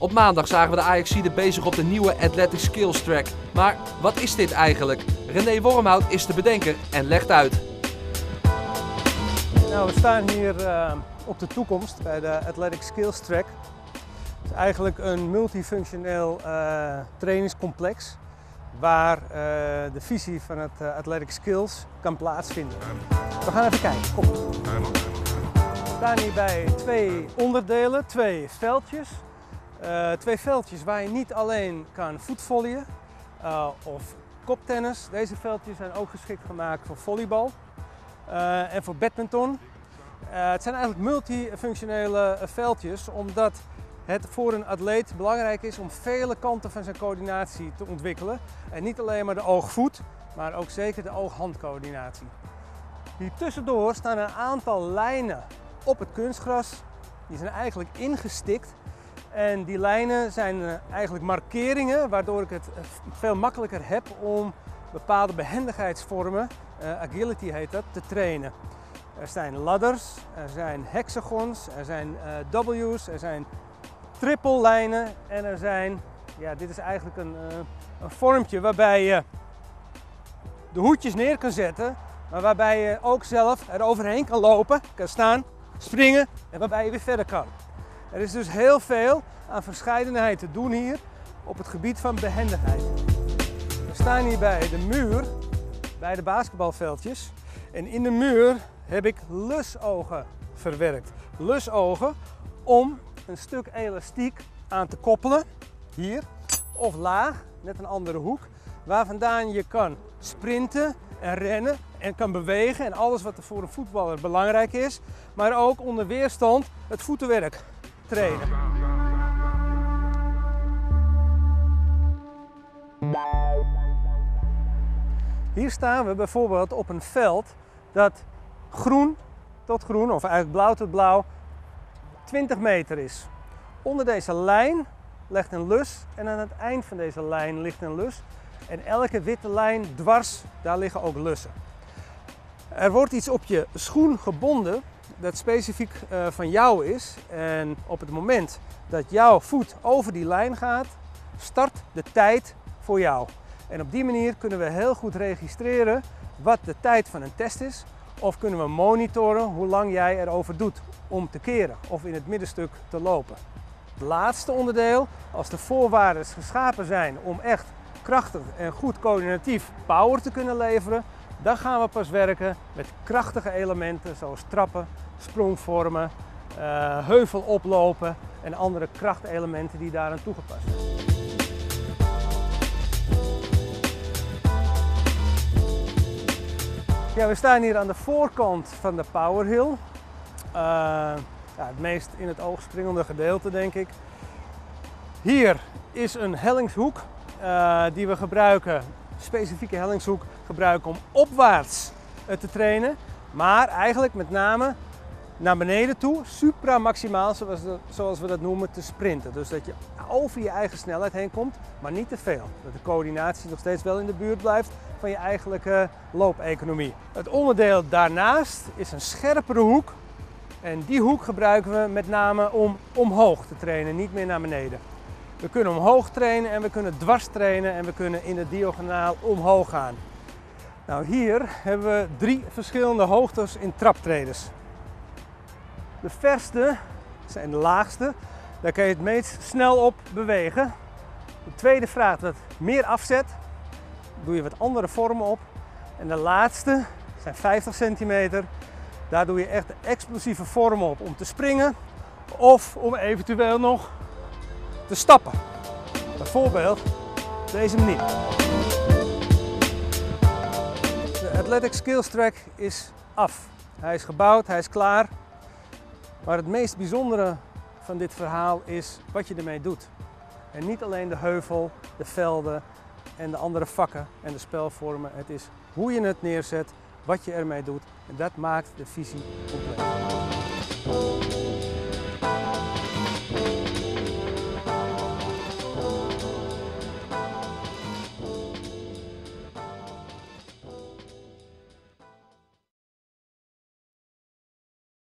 Op maandag zagen we de Ajaxiden bezig op de nieuwe Athletic Skills Track. Maar wat is dit eigenlijk? Rene Wormhoudt is de bedenker en legt uit. Nou, we staan hier op de toekomst bij de Athletic Skills Track. Het is eigenlijk een multifunctioneel trainingscomplex waar de visie van het Athletic Skills kan plaatsvinden. We gaan even kijken. Kom. We staan hier bij twee onderdelen, twee veldjes. Twee veldjes waar je niet alleen kan voetvolleyen of koptennis. Deze veldjes zijn ook geschikt gemaakt voor volleybal en voor badminton. Het zijn eigenlijk multifunctionele veldjes, omdat het voor een atleet belangrijk is om vele kanten van zijn coördinatie te ontwikkelen. En niet alleen maar de oog-voet, maar ook zeker de oog-handcoördinatie. Hier tussendoor staan een aantal lijnen op het kunstgras. Die zijn eigenlijk ingestikt. En die lijnen zijn eigenlijk markeringen, waardoor ik het veel makkelijker heb om bepaalde behendigheidsvormen, agility heet dat, te trainen. Er zijn ladders, er zijn hexagons, er zijn W's, er zijn trippellijnen en er zijn, ja, dit is eigenlijk een vormpje waarbij je de hoedjes neer kan zetten, maar waarbij je ook zelf er overheen kan lopen, kan staan, springen en waarbij je weer verder kan. Er is dus heel veel aan verscheidenheid te doen hier op het gebied van behendigheid. We staan hier bij de muur, bij de basketbalveldjes. En in de muur heb ik lusogen verwerkt. Lusogen om een stuk elastiek aan te koppelen, hier, of laag, net een andere hoek. Waar vandaan je kan sprinten en rennen en kan bewegen en alles wat er voor een voetballer belangrijk is. Maar ook onder weerstand het voetenwerk trainen. Hier staan we bijvoorbeeld op een veld dat groen tot groen, of eigenlijk blauw tot blauw, 20 meter is. Onder deze lijn ligt een lus en aan het eind van deze lijn ligt een lus. En elke witte lijn dwars, daar liggen ook lussen. Er wordt iets op je schoen gebonden dat specifiek van jou is. En op het moment dat jouw voet over die lijn gaat, start de tijd voor jou. En op die manier kunnen we heel goed registreren wat de tijd van een test is. Of kunnen we monitoren hoe lang jij erover doet om te keren of in het middenstuk te lopen. Het laatste onderdeel, als de voorwaarden geschapen zijn om echt krachtig en goed coördinatief power te kunnen leveren, dan gaan we pas werken met krachtige elementen zoals trappen, sprongvormen, heuvel oplopen en andere krachtelementen die daaraan toegepast zijn. Ja, we staan hier aan de voorkant van de powerhill. Ja, het meest in het oog springende gedeelte, denk ik. Hier is een hellingshoek die we gebruiken. Specifieke hellingshoek gebruiken om opwaarts te trainen, maar eigenlijk met name naar beneden toe, supramaximaal zoals we dat noemen, te sprinten. Dus dat je over je eigen snelheid heen komt, maar niet te veel. Dat de coördinatie nog steeds wel in de buurt blijft van je eigenlijke loopeconomie. Het onderdeel daarnaast is een scherpere hoek en die hoek gebruiken we met name om omhoog te trainen, niet meer naar beneden. We kunnen omhoog trainen en we kunnen dwars trainen en we kunnen in de diagonaal omhoog gaan. Nou, hier hebben we drie verschillende hoogtes in traptreders. De verste zijn de laagste, daar kan je het meest snel op bewegen. De tweede vraagt wat meer afzet, daar doe je wat andere vormen op. En de laatste zijn 50 centimeter, daar doe je echt de explosieve vormen op om te springen of om eventueel nog te stappen. Bijvoorbeeld op deze manier. De Athletic Skills Track is af. Hij is gebouwd, hij is klaar. Maar het meest bijzondere van dit verhaal is wat je ermee doet. En niet alleen de heuvel, de velden en de andere vakken en de spelvormen. Het is hoe je het neerzet, wat je ermee doet. En dat maakt de visie compleet.